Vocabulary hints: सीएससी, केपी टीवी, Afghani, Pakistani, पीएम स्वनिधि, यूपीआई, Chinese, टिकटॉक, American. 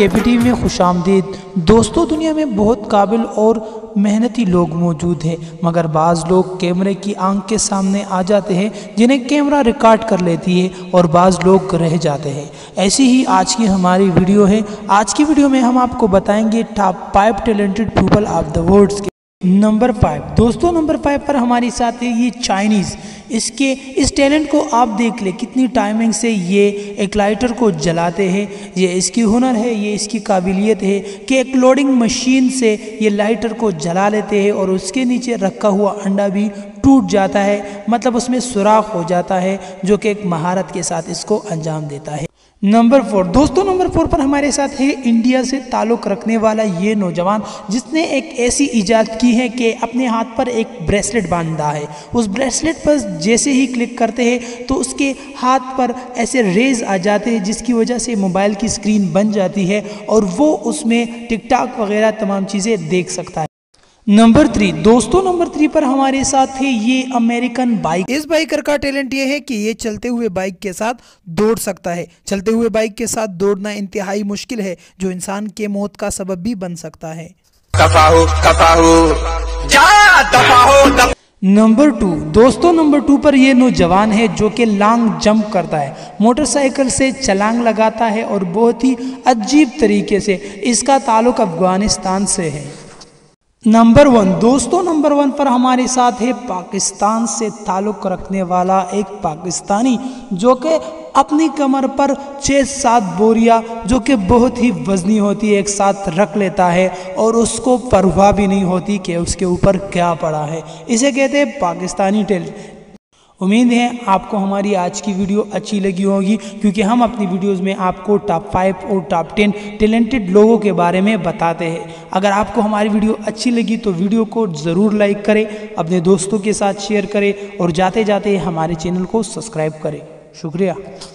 केपी टीवी में खुश आमदीद। दोस्तों, दुनिया में बहुत काबिल और मेहनती लोग मौजूद हैं, मगर बाज़ लोग कैमरे की आंख के सामने आ जाते हैं जिन्हें कैमरा रिकॉर्ड कर लेती है और बाज़ लोग रह जाते हैं। ऐसी ही आज की हमारी वीडियो है। आज की वीडियो में हम आपको बताएंगे top 5 talented people of the world. Number 5। दोस्तों, नंबर 5 पर हमारे साथ है ये चाइनीज़। इस टैलेंट को आप देख ले कितनी टाइमिंग से ये एक लाइटर को जलाते हैं। ये इसकी हुनर है, ये इसकी काबिलियत है कि एक लोडिंग मशीन से ये लाइटर को जला लेते हैं और उसके नीचे रखा हुआ अंडा भी टूट जाता है, मतलब उसमें सुराख हो जाता है, जो कि एक महारत के साथ इसको अंजाम देता है। नंबर 4। दोस्तों, नंबर 4 पर हमारे साथ है इंडिया से ताल्लुक़ रखने वाला ये नौजवान, जिसने एक ऐसी इजाद की है कि अपने हाथ पर एक ब्रेसलेट बांधा है। उस ब्रेसलेट पर जैसे ही क्लिक करते हैं तो उसके हाथ पर ऐसे रेज आ जाते हैं जिसकी वजह से मोबाइल की स्क्रीन बन जाती है और वो उसमें टिकटॉक वगैरह तमाम चीज़ें देख सकता है। नंबर 3। दोस्तों, नंबर 3 पर हमारे साथ है ये अमेरिकन बाइक। इस बाइकर का टैलेंट ये है कि ये चलते हुए बाइक के साथ दौड़ सकता है। चलते हुए बाइक के साथ दौड़ना इंतहाई मुश्किल है, जो इंसान के मौत का सबब भी बन सकता है। नंबर 2। दोस्तों, नंबर 2 पर यह नौजवान है जो कि लॉन्ग जंप करता है, मोटरसाइकिल से छलांग लगाता है और बहुत ही अजीब तरीके से। इसका ताल्लुक अफगानिस्तान से है। नंबर 1। दोस्तों, नंबर 1 पर हमारे साथ है पाकिस्तान से ताल्लुक़ रखने वाला एक पाकिस्तानी, जो कि अपनी कमर पर 6-7 बोरियां, जो कि बहुत ही वजनी होती है, एक साथ रख लेता है और उसको परवाह भी नहीं होती कि उसके ऊपर क्या पड़ा है। इसे कहते हैं पाकिस्तानी टैलेंट। उम्मीद है आपको हमारी आज की वीडियो अच्छी लगी होगी, क्योंकि हम अपनी वीडियोस में आपको टॉप 5 और टॉप 10 टैलेंटेड लोगों के बारे में बताते हैं। अगर आपको हमारी वीडियो अच्छी लगी तो वीडियो को ज़रूर लाइक करें, अपने दोस्तों के साथ शेयर करें और जाते जाते हमारे चैनल को सब्सक्राइब करें। शुक्रिया।